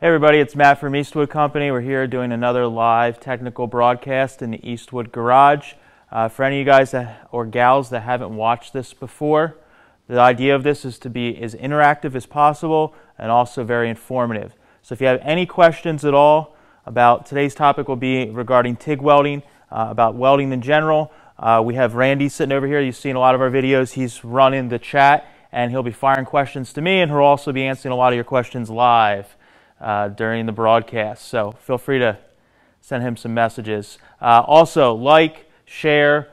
Hey everybody, it's Matt from Eastwood Company. We're here doing another live technical broadcast in the Eastwood garage. For any of you guys or gals that haven't watched this before, the idea of this is to be as interactive as possible and also very informative. So if you have any questions at all about today's topic will be regarding TIG welding, about welding in general. We have Randy sitting over here. You've seen a lot of our videos. He's running the chat and he'll be firing questions to me and he'll also be answering a lot of your questions live. During the broadcast, so feel free to send him some messages. Also, like, share,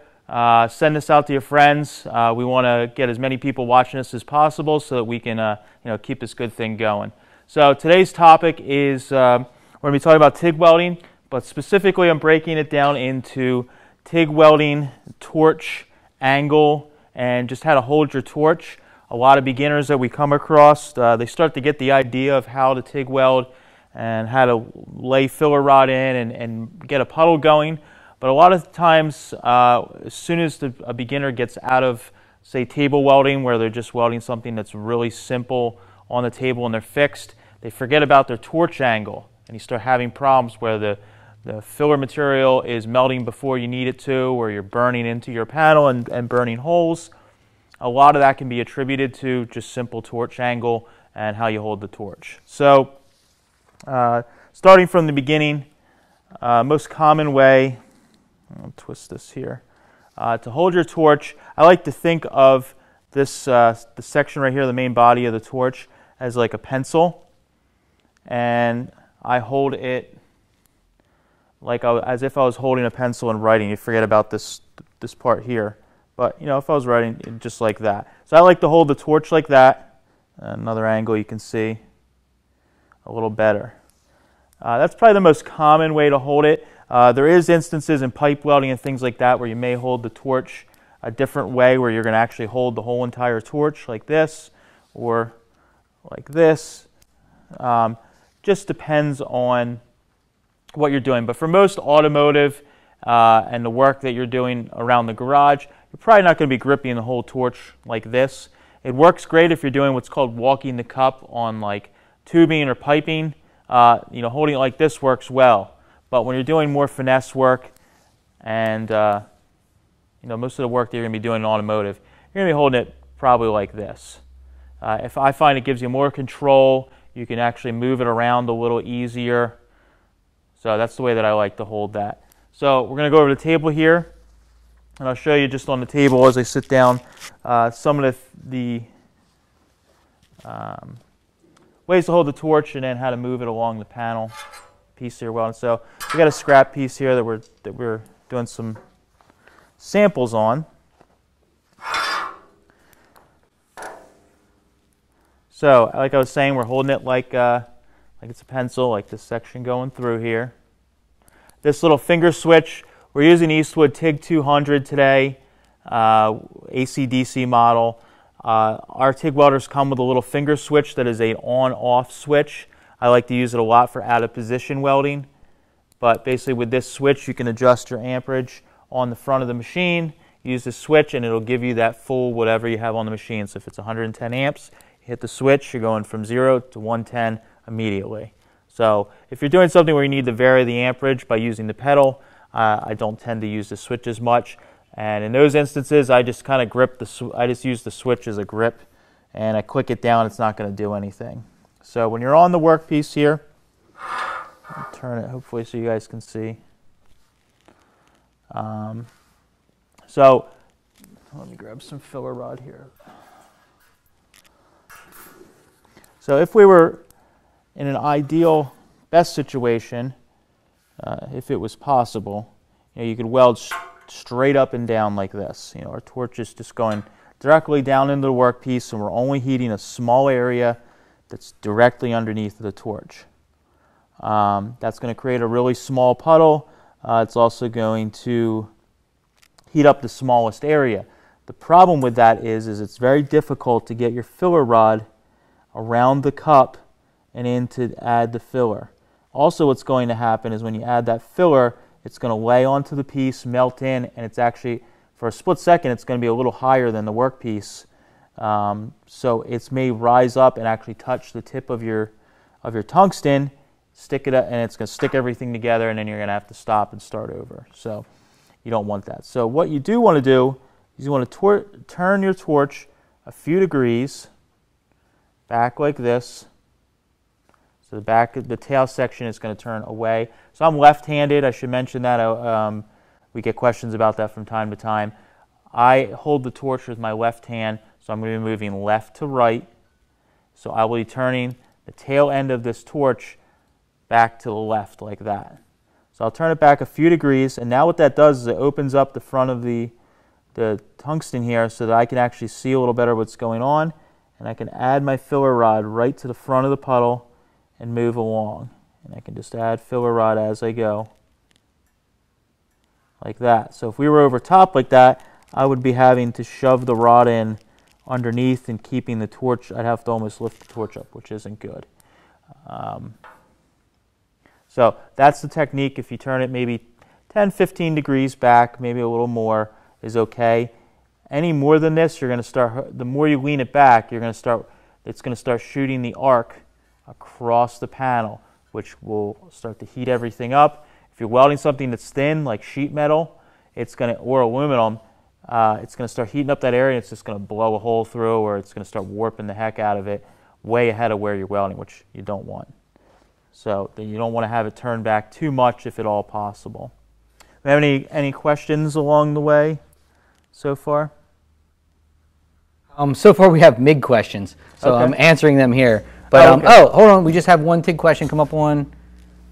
send this out to your friends. We want to get as many people watching this as possible so that we can keep this good thing going. So today's topic is we're going to be talking about TIG welding, but specifically I'm breaking it down into TIG welding, torch, angle, and just how to hold your torch. A lot of beginners that we come across, they start to get the idea of how to TIG weld and how to lay filler rod in and get a puddle going. But a lot of times, as soon as a beginner gets out of, say, table welding, where they're just welding something that's really simple on the table and they're fixed, they forget about their torch angle. And you start having problems where the filler material is melting before you need it to, or you're burning into your panel and burning holes. A lot of that can be attributed to just simple torch angle and how you hold the torch. So starting from the beginning, most common way, I'll twist this here, to hold your torch, I like to think of this the section right here, the main body of the torch, as like a pencil. And I hold it like as if I was holding a pencil and writing. You forget about this part here. But, you know, if I was writing just like that. So I like to hold the torch like that. Another angle you can see a little better. That's probably the most common way to hold it. There is instances in pipe welding and things like that where you may hold the torch a different way where you're going to actually hold the whole entire torch like this or like this. Just depends on what you're doing. But for most automotive and the work that you're doing around the garage, you're probably not going to be gripping the whole torch like this. It works great if you're doing what's called walking the cup on like tubing or piping. Holding it like this works well. But when you're doing more finesse work and most of the work that you're going to be doing in automotive, you're going to be holding it probably like this. If I find it gives you more control, you can actually move it around a little easier. So that's the way that I like to hold that. So we're going to go over to the table here. And I'll show you just on the table as I sit down some of the ways to hold the torch and then how to move it along the panel piece here. Well, and so we got a scrap piece here that we're doing some samples on. So, like I was saying, we're holding it like it's a pencil, like this section going through here. This little finger switch. We're using Eastwood TIG 200 today, AC/DC model. Our TIG welders come with a little finger switch that is an on-off switch. I like to use it a lot for out-of-position welding. But basically with this switch, you can adjust your amperage on the front of the machine. Use the switch and it'll give you that full whatever you have on the machine. So if it's 110 amps, you hit the switch, you're going from 0 to 110 immediately. So if you're doing something where you need to vary the amperage by using the pedal, I don't tend to use the switch as much, and in those instances, I just kind of grip I just use the switch as a grip, and I click it down. It's not going to do anything. So when you're on the workpiece here, I'll turn it hopefully so you guys can see. So let me grab some filler rod here. So if we were in an ideal best situation. If it was possible, you could weld straight up and down like this. Our torch is just going directly down into the workpiece, and we're only heating a small area that's directly underneath the torch. That's going to create a really small puddle. It's also going to heat up the smallest area. The problem with that is it's very difficult to get your filler rod around the cup and in to add the filler. Also, what's going to happen is when you add that filler, it's going to lay onto the piece, melt in, and it's actually, for a split second, it's going to be a little higher than the workpiece. So it may rise up and actually touch the tip of your of your tungsten, stick it up, and it's going to stick everything together, and then you're going to have to stop and start over. So you don't want that. So what you do want to do is you want to turn your torch a few degrees back like this. So the back of the tail section is going to turn away. So I'm left-handed. I should mention that. We get questions about that from time to time. I hold the torch with my left hand, so I'm going to be moving left to right. So I will be turning the tail end of this torch back to the left like that. So I'll turn it back a few degrees, and now what that does is it opens up the front of the tungsten here so that I can actually see a little better what's going on, and I can add my filler rod right to the front of the puddle and move along. And I can just add filler rod as I go like that. So if we were over top like that, I would be having to shove the rod in underneath and keeping the torch. I'd have to almost lift the torch up, which isn't good. So that's the technique. If you turn it maybe 10, 15 degrees back, maybe a little more is okay. Any more than this, you're going to start, the more you lean it back, you're going to start, it's going to start shooting the arc across the panel, which will start to heat everything up. If you're welding something that's thin, like sheet metal, it's going to, or aluminum, it's going to start heating up that area, and it's just going to blow a hole through, or it's going to start warping the heck out of it way ahead of where you're welding, which you don't want. So you don't want to have it turn back too much if at all possible. Do you have any questions along the way so far? So far we have MIG questions, so okay. I'm answering them here. But oh, okay. Hold on, we just have one TIG question come up on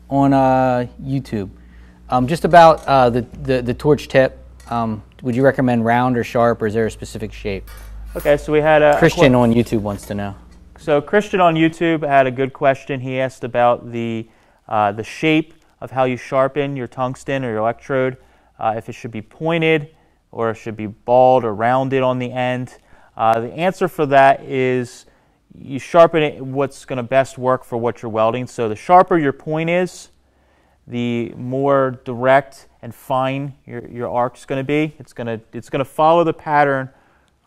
YouTube. Just about the torch tip. Would you recommend round or sharp, or is there a specific shape? Okay, so we had a Christian on YouTube wants to know. So Christian on YouTube had a good question. He asked about the shape of how you sharpen your tungsten or your electrode, if it should be pointed or it should be balled or rounded on the end. The answer for that is you sharpen it what's going to best work for what you're welding. So the sharper your point is, the more direct and fine your arc's going to be. It's going to follow the pattern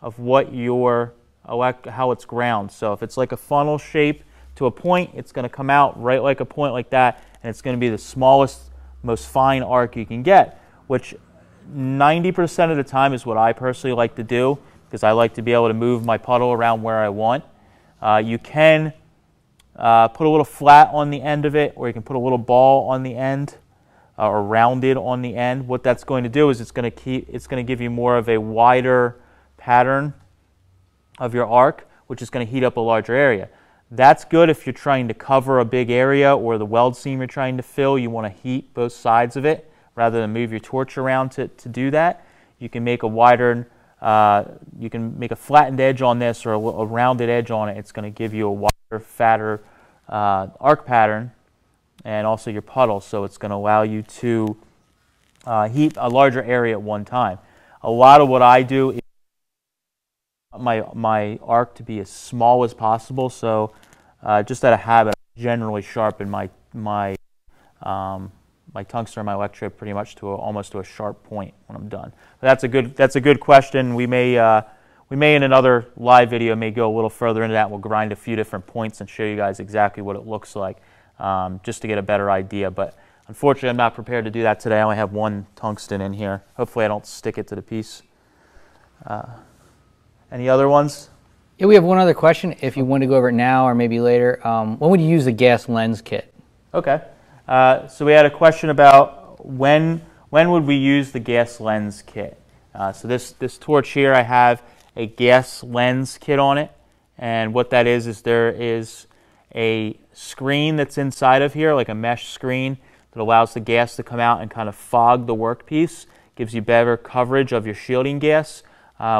of what your how it's ground. So if it's like a funnel shape to a point, it's going to come out right like a point like that, and it's going to be the smallest, most fine arc you can get, which 90% of the time is what I personally like to do, because I like to be able to move my puddle around where I want. You can put a little flat on the end of it, or you can put a little ball on the end, or rounded on the end. What that's going to do is it's going to give you more of a wider pattern of your arc, which is going to heat up a larger area. That's good if you're trying to cover a big area, or the weld seam you're trying to fill. You want to heat both sides of it rather than move your torch around to do that. You can make a wider, you can make a flattened edge on this, or a rounded edge on it. It's going to give you a wider, fatter arc pattern, and also your puddle. So it's going to allow you to heat a larger area at one time. A lot of what I do is my arc to be as small as possible. So just out of habit, I generally sharpen my tungsten or my electrode pretty much to almost to a sharp point when I'm done. But that's a good question. We may in another live video go a little further into that. We'll grind a few different points and show you guys exactly what it looks like, just to get a better idea. But unfortunately, I'm not prepared to do that today. I only have one tungsten in here. Hopefully, I don't stick it to the piece. Any other ones? Yeah, we have one other question. If you want to go over it now or maybe later, when would you use the gas lens kit? Okay. So we had a question about when would we use the gas lens kit. So this torch here, I have a gas lens kit on it, and what that is there is a screen that's inside of here, like a mesh screen, that allows the gas to come out and kind of fog the workpiece. Gives you better coverage of your shielding gas,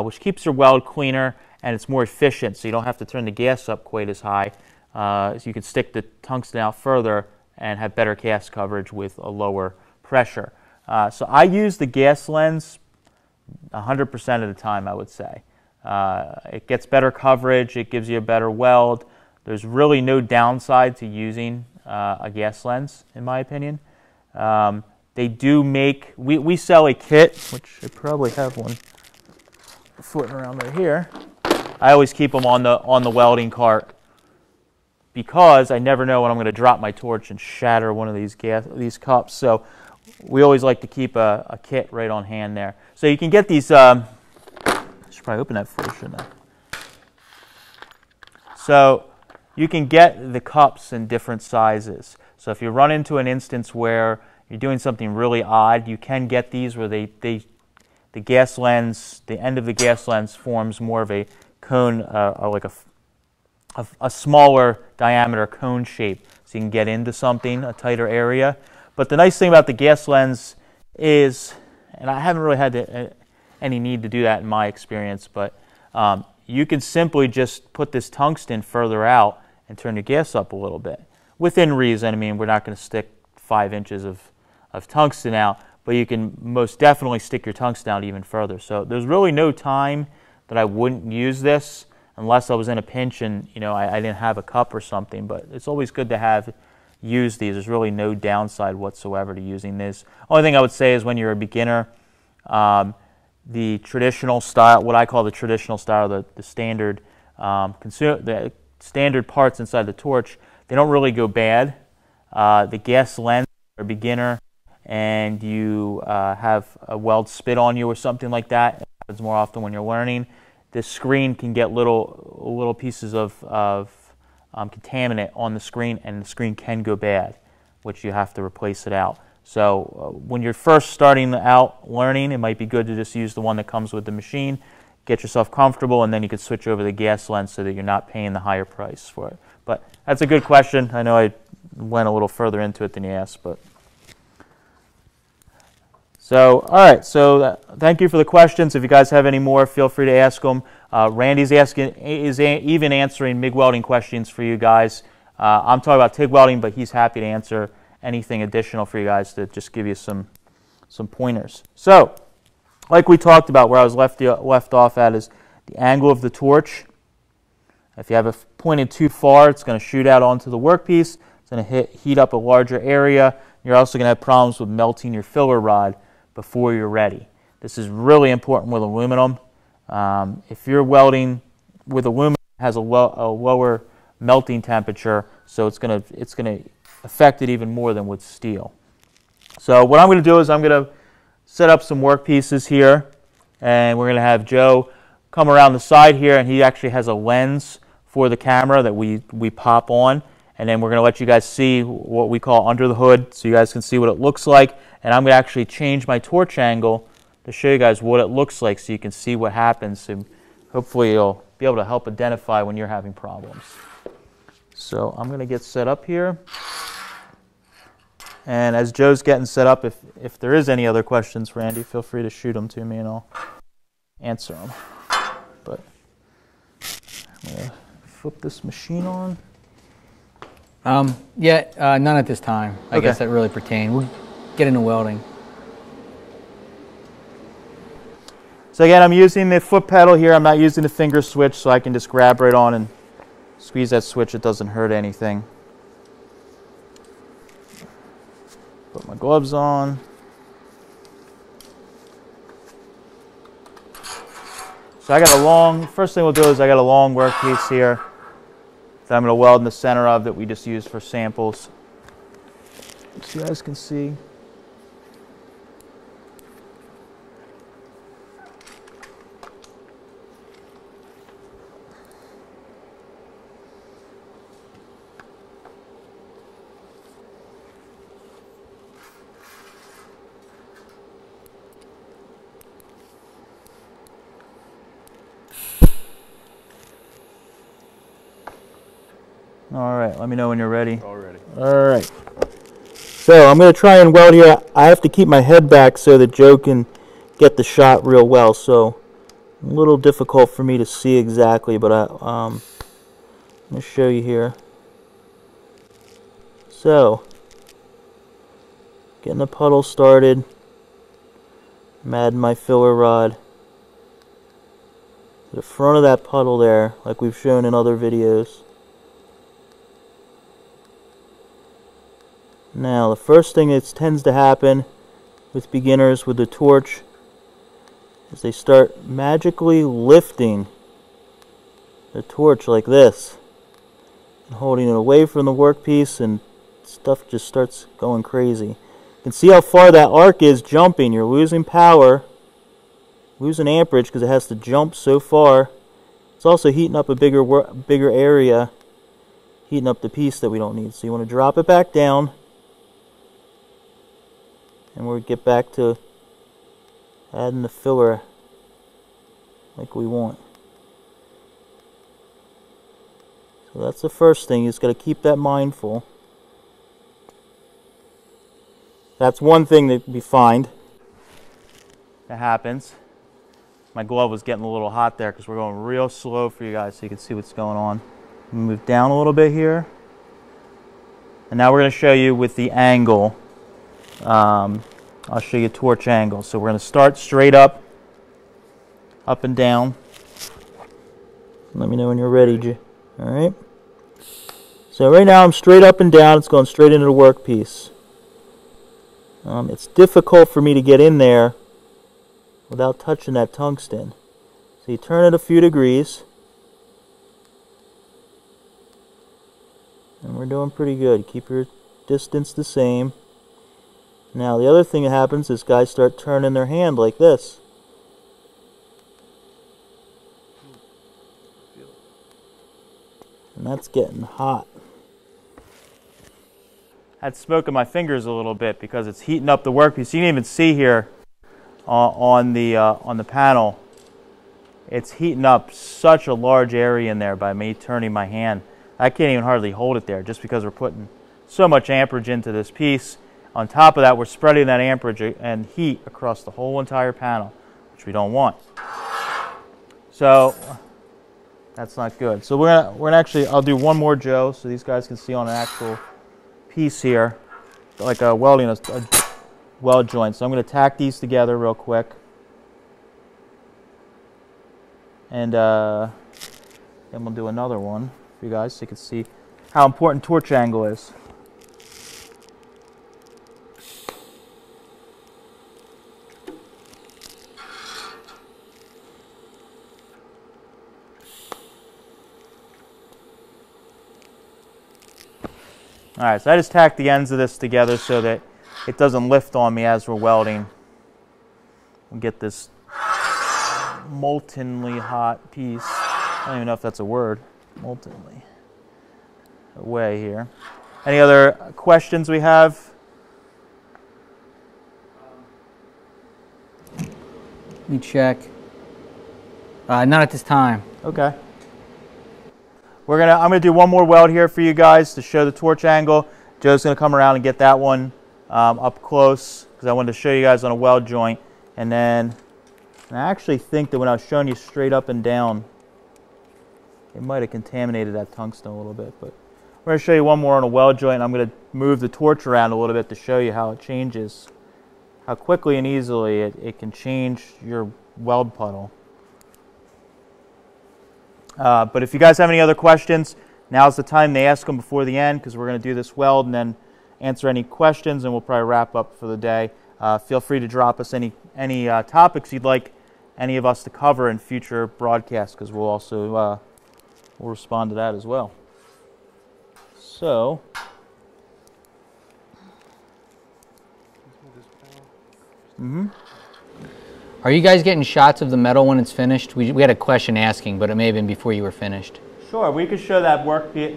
which keeps your weld cleaner, and it's more efficient, so you don't have to turn the gas up quite as high. So you can stick the tungsten out further and have better cast coverage with a lower pressure. So I use the gas lens 100% of the time, I would say. It gets better coverage, it gives you a better weld. There's really no downside to using a gas lens, in my opinion. They do make, we sell a kit, which I probably have one floating around right here. I always keep them on the welding cart, because I never know when I'm going to drop my torch and shatter one of these cups. So we always like to keep a kit right on hand there. So you can get these, I should probably open that first, shouldn't I? So you can get the cups in different sizes. So if you run into an instance where you're doing something really odd, you can get these where the gas lens, the end of the gas lens forms more of a cone, or like a smaller diameter cone shape, so you can get into something, a tighter area. But the nice thing about the gas lens is, and I haven't really had any need to do that in my experience, but you can simply just put this tungsten further out and turn your gas up a little bit. Within reason, I mean, we're not going to stick 5 inches of tungsten out, but you can most definitely stick your tungsten out even further. So there's really no time that I wouldn't use this unless I was in a pinch and, you know, I didn't have a cup or something. But it's always good to have used these. There's really no downside whatsoever to using this. Only thing I would say is when you're a beginner, the traditional style, what I call the traditional style, the standard the standard parts inside the torch, they don't really go bad. The gas lens for a beginner, and you have a weld spit on you or something like that. It happens more often when you're learning. The screen can get little pieces of contaminant on the screen, and the screen can go bad, which you have to replace it out. So when you're first starting out learning, it might be good to just use the one that comes with the machine, get yourself comfortable, and then you can switch over the gas lens so that you're not paying the higher price for it. But that's a good question. I know I went a little further into it than you asked, but so all right. So thank you for the questions. If you guys have any more, feel free to ask them. Randy's asking even answering MIG welding questions for you guys. I'm talking about TIG welding, but he's happy to answer anything additional for you guys to just give you some pointers. So, like we talked about, where I was left off at is the angle of the torch. If you have it pointed too far, it's going to shoot out onto the workpiece. It's going to heat up a larger area. You're also going to have problems with melting your filler rod before you're ready. This is really important with aluminum. If you're welding with aluminum, it has a lower melting temperature, so it's going to affect it even more than with steel. So what I'm going to do is I'm going to set up some work pieces here, and we're going to have Joe come around the side here, and he actually has a lens for the camera that we pop on, and then we're going to let you guys see what we call under the hood, so you guys can see what it looks like. And I'm going to actually change my torch angle to show you guys what it looks like, so you can see what happens. So hopefully you'll be able to help identify when you're having problems. So I'm going to get set up here, and as Joe's getting set up, if there is any other questions, Randy, feel free to shoot them to me and I'll answer them. But I'm going to flip this machine on. None at this time. I guess that really pertained. We'll get into welding. So again, I'm using the foot pedal here. I'm not using the finger switch, so I can just grab right on and squeeze that switch. It doesn't hurt anything. Put my gloves on. So I got a long, first thing we'll do is I got a long work piece here that I'm going to weld in the center of, that we just used for samples, so you guys can see. All right, let me know when you're ready. Already. All right. So I'm going to try and weld here. I have to keep my head back so that Joe can get the shot real well. So a little difficult for me to see exactly, but I'm going to show you here. So getting the puddle started. I'm adding my filler rod to the front of that puddle there, like we've shown in other videos. Now, the first thing that tends to happen with beginners with the torch is they start magically lifting the torch like this. and holding it away from the workpiece, and stuff just starts going crazy. You can see how far that arc is jumping. You're losing power, losing amperage, because it has to jump so far. It's also heating up a bigger area, heating up the piece that we don't need. So you want to drop it back down, and we'll get back to adding the filler like we want. So that's the first thing. You just got to keep that mindful. That's one thing that we find that happens. My glove was getting a little hot there because we're going real slow for you guys so you can see what's going on. Move down a little bit here. And now we're going to show you with the angle. I'll show you torch angle. So we're going to start straight up, up and down. Let me know when you're ready, G. All right. So right now I'm straight up and down. It's going straight into the workpiece. It's difficult for me to get in there without touching that tungsten. So you turn it a few degrees. And we're doing pretty good. Keep your distance the same. Now the other thing that happens is guys start turning their hand like this. And that's getting hot. I had smoke in my fingers a little bit because it's heating up the workpiece. You can even see here on the panel, it's heating up such a large area in there by me turning my hand. I can't even hardly hold it there just because we're putting so much amperage into this piece. On top of that, we're spreading that amperage and heat across the whole entire panel, which we don't want. So that's not good. So we're gonna actually, I'll do one more Joe so these guys can see on an actual piece here, like a welding, a weld joint. So I'm going to tack these together real quick. And then we'll do another one for you guys so you can see how important torch angle is. All right, so I just tacked the ends of this together so that it doesn't lift on me as we're welding. We'll get this moltenly hot piece. I don't even know if that's a word. Moltenly. Away here. Any other questions we have? Let me check. Not at this time. Okay. I'm gonna do one more weld here for you guys to show the torch angle. Joe's gonna come around and get that one up close because I wanted to show you guys on a weld joint. And then and I actually think that when I was showing you straight up and down, it might have contaminated that tungsten a little bit. But we're gonna show you one more on a weld joint. And I'm gonna move the torch around a little bit to show you how it changes, how quickly and easily it can change your weld puddle. But if you guys have any other questions, now's the time they ask them before the end because we're going to do this weld and then answer any questions, and we'll probably wrap up for the day. Feel free to drop us any topics you'd like any of us to cover in future broadcasts because we'll also we'll respond to that as well. So Are you guys getting shots of the metal when it's finished? We had a question asking, but it may have been before you were finished. Sure, we could show that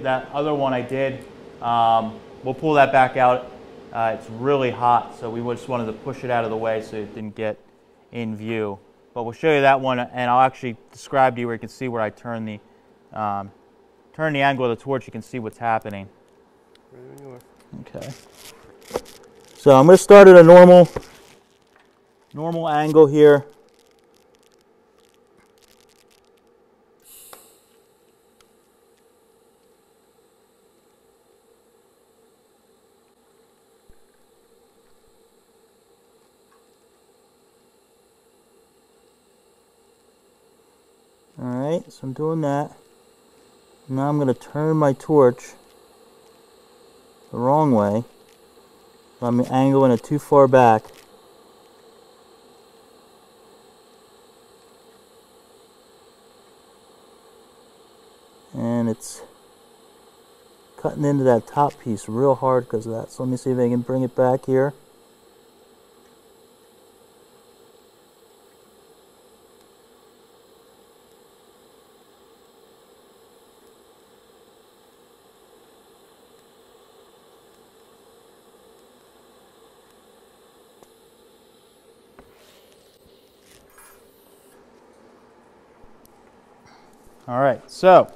that other one I did. We'll pull that back out. It's really hot, so we just wanted to push it out of the way so it didn't get in view. But we'll show you that one, and I'll actually describe to you where you can see where I turn the angle of the torch. You can see what's happening. Okay. So I'm going to start at a normal angle here. All right, so I'm doing that. Now I'm going to turn my torch the wrong way. I'm angling it too far back. cutting into that top piece real hard because of that. So let me see if I can bring it back here. All right, so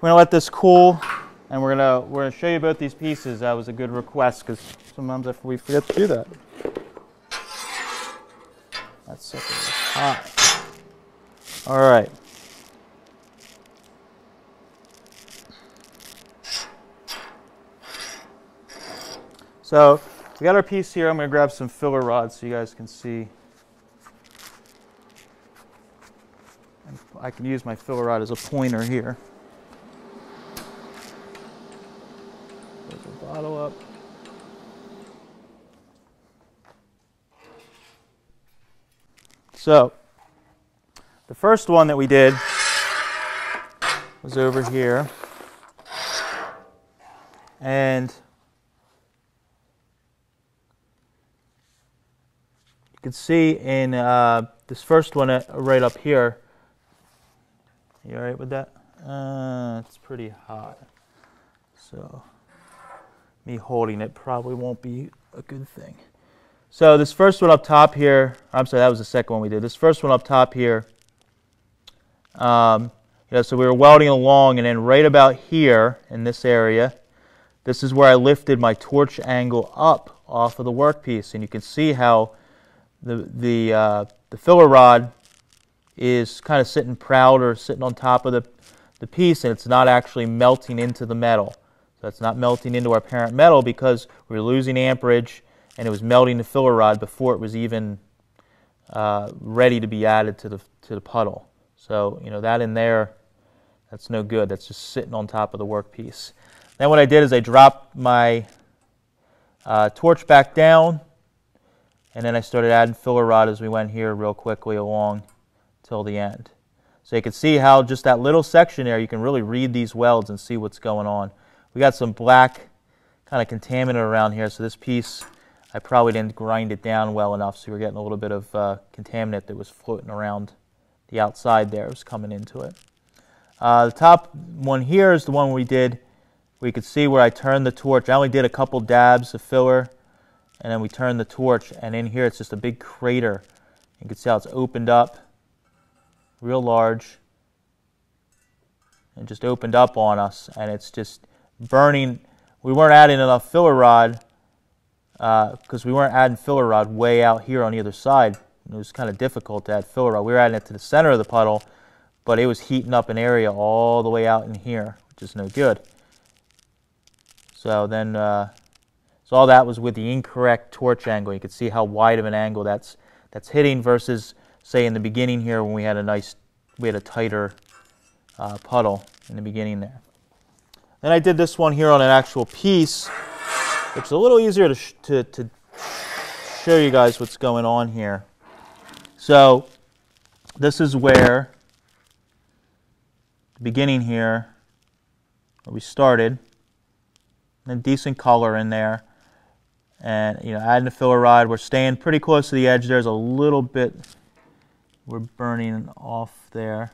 we're gonna let this cool, and we're gonna show you both these pieces. That was a good request because sometimes if we forget to do that. That's super hot. All right. So we got our piece here. I'm gonna grab some filler rods so you guys can see. I can use my filler rod as a pointer here. Put the bottle up. So, the first one that we did was over here. And you can see in this first one right up here. You all right with that? It's pretty hot, so me holding it probably won't be a good thing. So this first one up top here, I'm sorry, that was the second one we did. This first one up top here, you know, so we were welding along, and then right about here in this area, this is where I lifted my torch angle up off of the workpiece, and you can see how the filler rod is kind of sitting proud or sitting on top of the piece, and it's not actually melting into the metal. So it's not melting into our parent metal because we're losing amperage, and it was melting the filler rod before it was even ready to be added to the puddle. So you know that in there, that's no good. That's just sitting on top of the workpiece. Then what I did is I dropped my torch back down, and then I started adding filler rod as we went here real quickly along till the end. So you can see how just that little section there, you can really read these welds and see what's going on. We got some black kind of contaminant around here, so this piece, I probably didn't grind it down well enough, so we're getting a little bit of contaminant that was floating around the outside there. It was coming into it. The top one here is the one we did. We could see where I turned the torch. I only did a couple dabs of filler, and then we turned the torch, and in here it's just a big crater. You can see how it's opened up real large and just opened up on us, and it's just burning. We weren't adding enough filler rod because we weren't adding filler rod way out here on the other side. It was kind of difficult to add filler rod. We were adding it to the center of the puddle, but it was heating up an area all the way out in here, which is no good. So then so all that was with the incorrect torch angle. You could see how wide of an angle that's hitting versus say in the beginning here when we had a tighter puddle in the beginning there. Then I did this one here on an actual piece, which is a little easier to show you guys what's going on here. So this is where the beginning here, where we started, and a decent color in there, and you know, adding a filler rod. We're staying pretty close to the edge. There's a little bit. We're burning off there,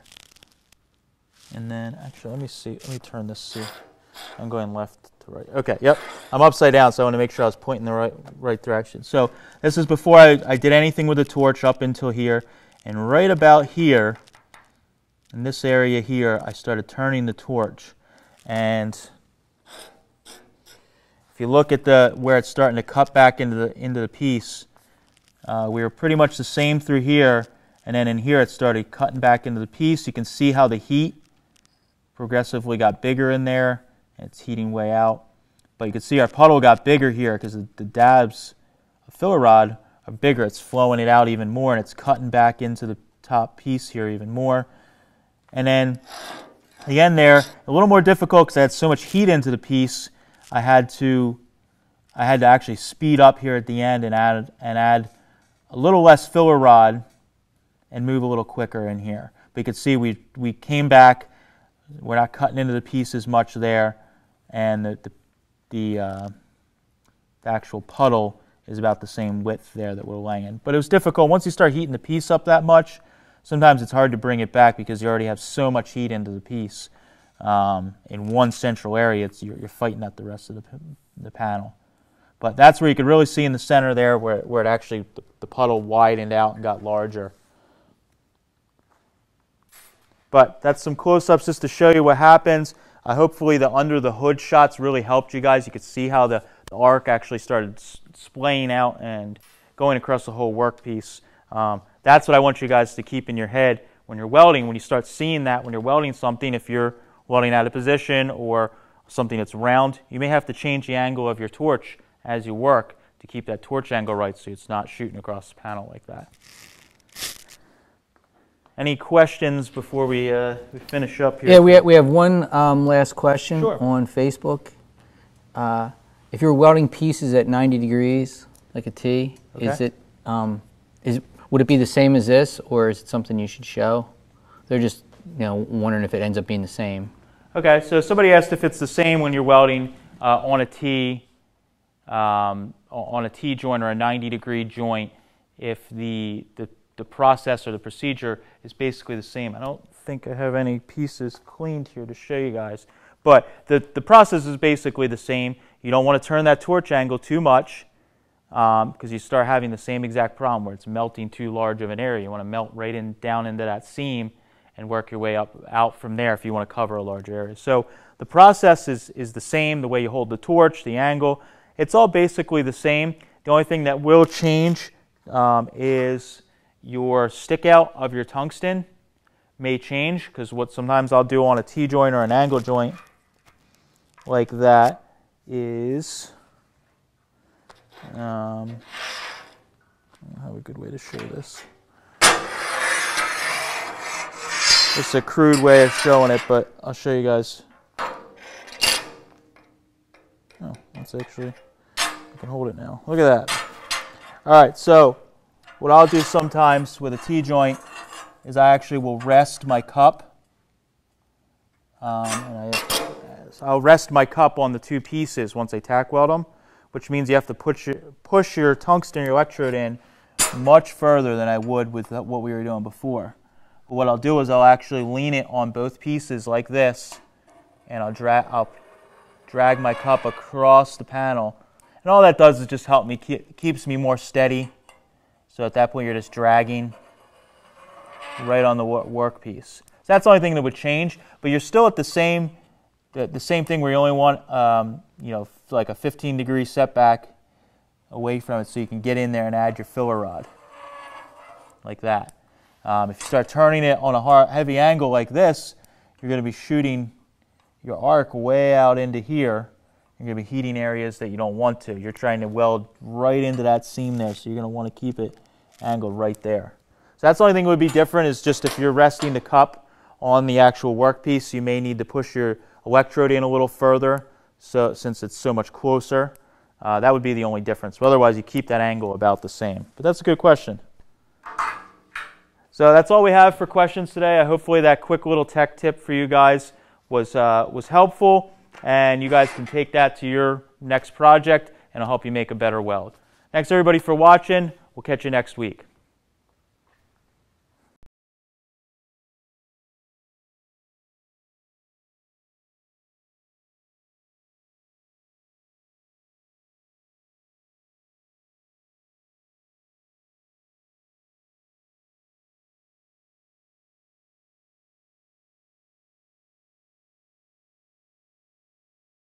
and then actually let me see, let me turn this, see, I'm going left to right. Okay, yep, I'm upside down, so I want to make sure I was pointing the right direction. So this is before I did anything with the torch up until here, and right about here in this area here I started turning the torch, and if you look at where it's starting to cut back into the piece, we were pretty much the same through here. And then in here, it started cutting back into the piece. You can see how the heat progressively got bigger in there, and it's heating way out. But you can see our puddle got bigger here because the dabs of filler rod are bigger. It's flowing it out even more, and it's cutting back into the top piece here even more. And then again there, a little more difficult because I had so much heat into the piece. I had to actually speed up here at the end and add a little less filler rod and move a little quicker in here. But you can see we came back, we're not cutting into the piece as much there, and the actual puddle is about the same width there that we're laying in. But it was difficult. Once you start heating the piece up that much, sometimes it's hard to bring it back because you already have so much heat into the piece. In one central area, you're fighting out the rest of the panel. But that's where you could really see in the center there where it actually, the puddle widened out and got larger. But that's some close-ups just to show you what happens. Hopefully the under the hood shots really helped you guys. You could see how the arc actually started splaying out and going across the whole workpiece. That's what I want you guys to keep in your head when you're welding. When you start seeing that, when you're welding something, if you're welding out of position or something that's round, you may have to change the angle of your torch as you work to keep that torch angle right so it's not shooting across the panel like that. Any questions before we finish up here? Yeah, we have one last question on Facebook. If you're welding pieces at 90 degrees, like a T, okay. Would it be the same as this, or is it something you should show? They're just wondering if it ends up being the same. Okay, so somebody asked if it's the same when you're welding on a T joint or a 90-degree joint, if the process or the procedure is basically the same. I don't think I have any pieces cleaned here to show you guys, but the process is basically the same. You don't want to turn that torch angle too much because you start having the same exact problem where it's melting too large of an area. You want to melt right in down into that seam and work your way out from there if you want to cover a larger area. So the process is the same, the way you hold the torch, the angle. It's all basically the same. The only thing that will change is your stick out of your tungsten may change, because what sometimes I'll do on a T-joint or an angle joint like that is, I don't have a good way to show this. It's a crude way of showing it, but I'll show you guys. Oh, that's actually, I can hold it now. Look at that. All right, so what I'll do sometimes with a T-joint is I actually will rest my cup. I'll rest my cup on the two pieces once I tack weld them, which means you have to push your tungsten, your electrode in much further than I would with what we were doing before. But what I'll do is I'll actually lean it on both pieces like this, and I'll drag my cup across the panel. And all that does is just help me, keeps me more steady. So at that point, you're just dragging right on the workpiece. So that's the only thing that would change, but you're still at the same thing where you only want, like a 15-degree setback away from it so you can get in there and add your filler rod like that. If you start turning it on a heavy angle like this, you're going to be shooting your arc way out into here. You're going to be heating areas that you don't want to. You're trying to weld right into that seam there, so you're going to want to keep it angled right there. So that's the only thing that would be different is just if you're resting the cup on the actual workpiece, you may need to push your electrode in a little further so since it's so much closer. That would be the only difference. But otherwise, you keep that angle about the same. But that's a good question. So that's all we have for questions today. Hopefully that quick little tech tip for you guys was helpful. And you guys can take that to your next project, and it'll help you make a better weld. Thanks, everybody, for watching. We'll catch you next week.